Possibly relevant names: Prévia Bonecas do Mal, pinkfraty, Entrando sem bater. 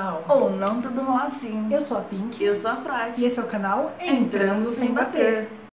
mal. Ou não tudo mal assim. Eu sou a Pink. Eu sou a Fraty. E esse é o canal Entrando Sem Bater.